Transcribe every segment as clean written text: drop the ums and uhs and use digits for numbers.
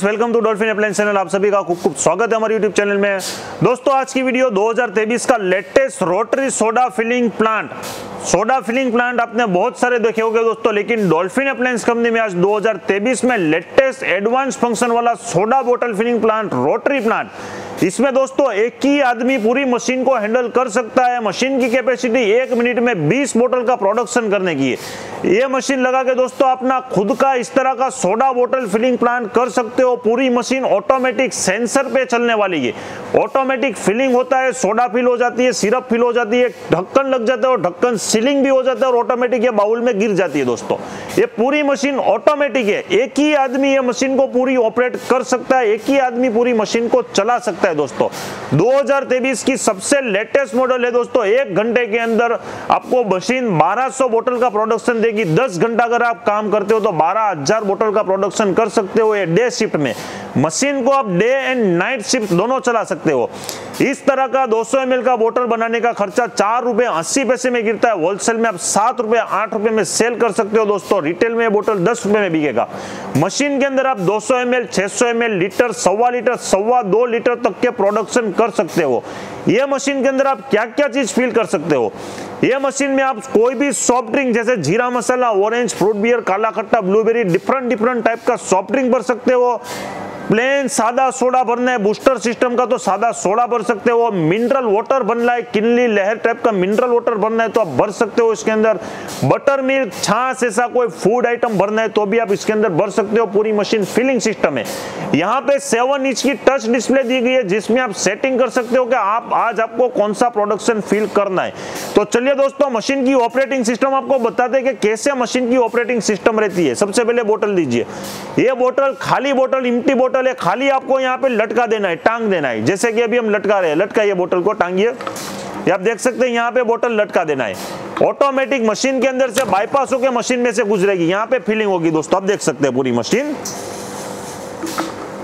Friends, welcome to Dolphin appliance channel. आप सभी का खूब खूब स्वागत है हमारे यूट्यूब चैनल में। दोस्तों, आज की वीडियो 2023 का latest rotary soda filling plant आपने बहुत सारे देखे होंगे दोस्तों, लेकिन डॉल्फिन अप्लायंस कंपनी में आज 2023 में लेटेस्ट एडवांस फंक्शन वाला soda bottle filling plant, rotary plant, इसमें दोस्तों एक ही आदमी पूरी मशीन को हैंडल कर सकता है। मशीन की कैपेसिटी 1 मिनट में 20 बोटल का प्रोडक्शन करने की है। ये मशीन लगा के दोस्तों अपना खुद का इस तरह का सोडा बोटल फिलिंग प्लांट कर सकते हो। पूरी मशीन ऑटोमेटिक सेंसर पे चलने वाली है। ऑटोमेटिक फिलिंग होता है, सोडा फिल हो जाती है, सिरप फिल हो जाती है, ढक्कन लग जाता है और ढक्कन सीलिंग भी हो जाता है और ऑटोमेटिक ये बाउल में गिर जाती है। दोस्तों, ये पूरी मशीन ऑटोमेटिक है। एक ही आदमी ये मशीन को पूरी ऑपरेट कर सकता है, एक ही आदमी पूरी मशीन को चला सकता है। दोस्तों, 2023 की सबसे लेटेस्ट मॉडल है दोस्तों। 1 घंटे के अंदर आपको मशीन 1200 बोतल का प्रोडक्शन देगी। 10 घंटा अगर आप काम करते हो तो 12000 बोतल का प्रोडक्शन कर सकते हो। ये डे शिफ्ट में मशीन को आप डे एंड नाइट शिफ्ट दोनों चला सकते हो। इस तरह का 200 ml का बोतल बनाने का खर्चा 4.80 रुपए में गिरता है। होलसेल में आप 7 रुपए 8 रुपए में सेल कर सकते हो दोस्तों। रिटेल में बोतल 10 रुपए में बिकेगा। मशीन के अंदर आप 200 ml, 600 ml, litre, 1.25 litre, 1.25-2 litre तक के प्रोडक्शन कर सकते हो। ये मशीन के अंदर आप क्या क्या चीज फील कर सकते हो। ये मशीन में आप कोई भी सॉफ्ट ड्रिंक जैसे जीरा मसाला, ऑरेंज, फ्रूट बियर, काला खट्टा, ब्लूबेरी, डिफरेंट टाइप का सॉफ्ट ड्रिंक भर सकते हो। प्लेन सादा सोडा भरना है बूस्टर सिस्टम का तो सादा सोडा भर सकते हो। मिनरल वाटर बनना है, किनली लहर टाइप का मिनरल वाटर बनना है तो आप भर सकते हो इसके अंदर। बटर मिल्क, छाछ, ऐसा कोई फूड आइटम भरना है तो भी आप इसके अंदर भर सकते हो। पूरी मशीन फिलिंग सिस्टम है। यहाँ पे 7 इंच की टच डिस्प्ले दी गई है जिसमें आप सेटिंग कर सकते हो कि आप आज आपको कौन सा प्रोडक्शन फील करना है। तो चलिए दोस्तों, मशीन की ऑपरेटिंग सिस्टम आपको बताते हैं कि कैसे मशीन की ऑपरेटिंग सिस्टम रहती है। सबसे पहले बोतल दीजिए। ये बोतल खाली बोतल, एम्प्टी बोतल, खाली आपको यहाँ पे लटका देना है, टांग देना है, जैसे कि अभी हम लटका रहे हैं। लटकाइए बोतल को, टांगिए। आप देख सकते हैं यहाँ पे बोतल लटका देना है। ऑटोमेटिक मशीन के अंदर से बाईपास होकर मशीन में से गुजरेगी। यहाँ पे फिलिंग होगी दोस्तों, आप देख सकते हैं पूरी मशीन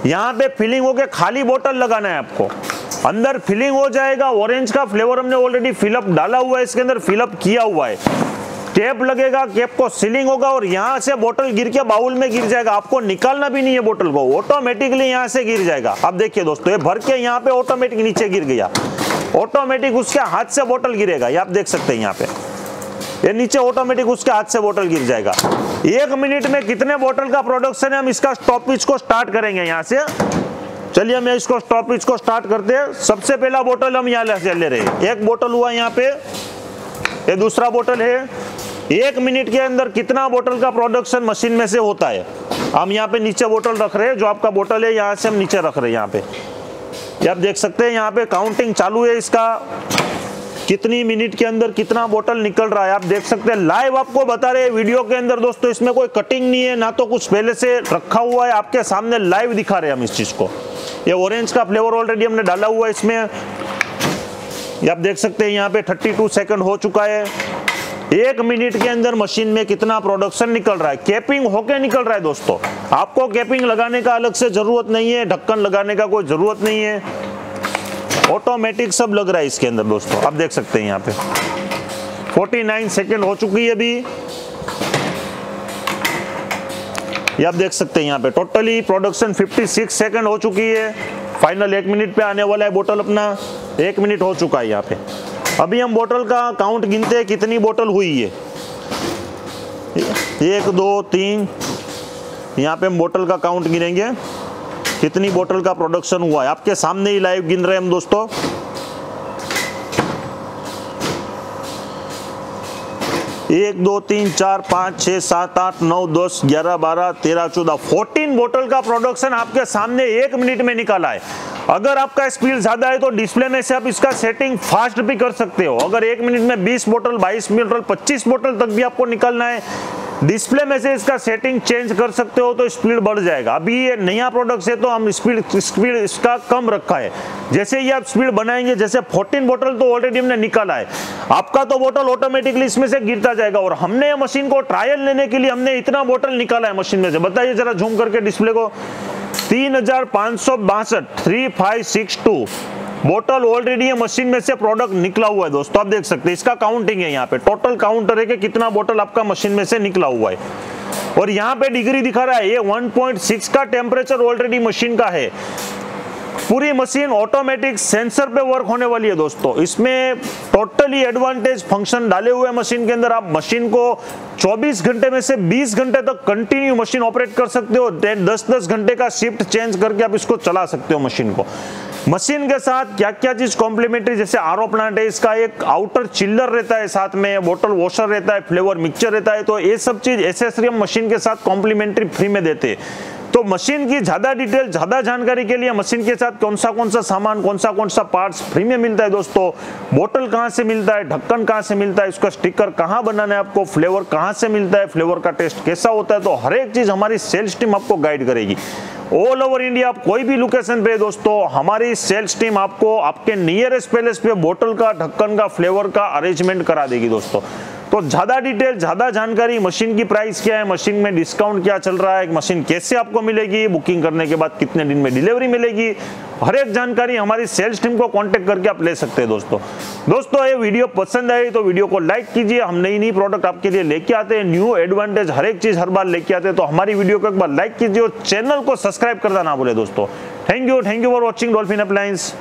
यहाँ पे फिलिंग होके खाली बोतल लगाना है आपको। अंदर फिलिंग हो जाएगा। ऑरेंज का फ्लेवर हमने ऑलरेडी फिलअप डाला हुआ है, इसके अंदर फिलअप किया हुआ है। कैप लगेगा, कैप को सीलिंग होगा और यहाँ से बोतल गिर के बाउल में गिर जाएगा। आपको निकालना भी नहीं है, बोतल को ऑटोमेटिकली यहाँ से गिर जाएगा। आप देखिए दोस्तों, ये भर के यहाँ पे ऑटोमेटिक नीचे गिर गया। ऑटोमेटिक उसके हाथ से बोतल गिरेगा, ये आप देख सकते हैं। यहाँ पे ये नीचे ऑटोमेटिक उसके हाथ से बोतल गिर जाएगा। 1 मिनट में कितने बोतल का प्रोडक्शन है, हम इसका स्टॉपेज को स्टार्ट करेंगे यहाँ से। चलिए, हम इसको स्टॉपेज को स्टार्ट करते हैं। सबसे पहला बोतल हम यहाँ से ले रहे हैं। एक बोतल हुआ यहाँ पे, ये दूसरा बोतल है। 1 मिनट के अंदर कितना बोतल का प्रोडक्शन मशीन में से होता है, हम यहाँ पे नीचे बोतल रख रहे हैं। जो आपका बोतल है यहाँ से हम नीचे रख रहे हैं। यहाँ पे ये आप देख सकते हैं, यहाँ पे काउंटिंग चालू है इसका, कितनी मिनट के अंदर कितना बोतल निकल रहा है आप देख सकते हैं। लाइव आपको बता रहे हैं वीडियो के अंदर दोस्तों। इसमें कोई कटिंग नहीं है, ना तो कुछ पहले से रखा हुआ है, आपके सामने लाइव दिखा रहे हैं हम इस चीज़ को। ये ऑरेंज का फ्लेवर ऑलरेडी हमने डाला हुआ है इसमें, ये आप देख सकते हैं। यहाँ पे 32 सेकेंड हो चुका है। 1 मिनट के अंदर मशीन में कितना प्रोडक्शन निकल रहा है। कैपिंग होके निकल रहा है दोस्तों, आपको कैपिंग लगाने का अलग से जरूरत नहीं है, ढक्कन लगाने का कोई जरूरत नहीं है। ऑटोमेटिक सब लग रहा है इसके अंदर दोस्तों, आप देख सकते हैं। यहाँ पे 49 सेकंड हो चुकी है अभी, ये आप देख सकते हैं। यहाँ पे टोटली प्रोडक्शन 56 सेकंड हो चुकी है। फाइनल 1 मिनट पे आने वाला है बोतल अपना। 1 मिनट हो चुका है यहाँ पे। अभी हम बोतल का काउंट गिनते हैं, कितनी बोतल हुई है। 1, 2, 3, यहाँ पे हम बोतल का काउंट गिनेंगे, कितनी बोतल का प्रोडक्शन हुआ है। आपके सामने ही लाइव गिन रहे हैं हम दोस्तों। एक, दो, तीन, चार, पाँच, छः, सात, आठ, 9, 10, 11, 12, 13, 14 14 बोतल का प्रोडक्शन आपके सामने 1 मिनट में निकाला है। अगर आपका स्पीड ज़्यादा है तो डिस्प्ले में से आप इसका सेटिंग फास्ट भी कर सकते हो। अगर 1 मिनट में 20 बोतल, 22 बोतल, 25 बोतल तक भी आपको निकालना है, डिस्प्ले में से इसका सेटिंग चेंज कर सकते हो तो स्पीड बढ़ जाएगा। अभी ये नया प्रोडक्ट है तो हम स्पीड इसका कम रखा है। जैसे ही आप स्पीड बनाएंगे, जैसे 14 बोतल तो ऑलरेडी हमने निकाला है, आपका तो बोतल ऑटोमेटिकली इसमें से गिरता जाएगा। और हमने मशीन को ट्रायल लेने के लिए हमने इतना बोतल निकाला है मशीन में से। बताइए जरा झूम करके डिस्प्ले को। 3562 बोतल ऑलरेडी मशीन में से प्रोडक्ट निकला हुआ है दोस्तों, आप देख सकते हैं। इसका काउंटिंग है यहाँ पे, टोटल काउंटर है कि कितना बोतल आपका मशीन में से निकला हुआ है। और यहाँ पे डिग्री दिखा रहा है ये 1.6 का टेम्परेचर ऑलरेडी मशीन का है। पूरी मशीन ऑटोमेटिक सेंसर पे वर्क होने वाली है दोस्तों। इसमें टोटली एडवांटेज फंक्शन डाले हुए मशीन के अंदर। आप मशीन को 24 घंटे में से 20 घंटे तक कंटिन्यू मशीन ऑपरेट कर सकते हो। 10-10 घंटे का शिफ्ट चेंज करके आप इसको चला सकते हो मशीन को। मशीन के साथ क्या क्या चीज कॉम्प्लीमेंट्री, जैसे आरओ प्लांट है, इसका एक आउटर चिल्लर रहता है, साथ में बोटल वॉशर रहता है, फ्लेवर मिक्सचर रहता है, तो ये सब चीज एसेसरी हम मशीन के साथ कॉम्प्लीमेंट्री फ्री में देते हैं। तो मशीन की ज्यादा डिटेल, ज्यादा जानकारी के लिए मशीन के साथ कौन सा सामान, कौन सा पार्ट्स फ्री में मिलता है दोस्तों, बोतल कहाँ से मिलता है, ढक्कन कहाँ से मिलता है, इसका स्टिकर कहाँ बनाना है आपको, फ्लेवर कहाँ से मिलता है, फ्लेवर का टेस्ट कैसा होता है, तो हर एक चीज हमारी सेल्स टीम आपको गाइड करेगी। ऑल ओवर इंडिया आप कोई भी लोकेशन पे दोस्तों, हमारी सेल्स टीम आपको आपके नियरेस्ट पैलेस पे बोतल का, ढक्कन का, फ्लेवर का अरेंजमेंट करा देगी दोस्तों। तो ज़्यादा डिटेल, ज़्यादा जानकारी, मशीन की प्राइस क्या है, मशीन में डिस्काउंट क्या चल रहा है, मशीन कैसे आपको मिलेगी, बुकिंग करने के बाद कितने दिन में डिलीवरी मिलेगी, हर एक जानकारी हमारी सेल्स टीम को कांटेक्ट करके आप ले सकते हैं दोस्तों। दोस्तों ये वीडियो पसंद आई तो वीडियो को लाइक कीजिए। हम नई नई प्रोडक्ट आपके लिए लेके आते हैं, न्यू एडवांटेज हर एक चीज़ हर बार लेके आते हैं, तो हमारी वीडियो को एक बार लाइक कीजिए और चैनल को सब्सक्राइब करना ना भूलें दोस्तों। Thank you for watching Dolphin appliance.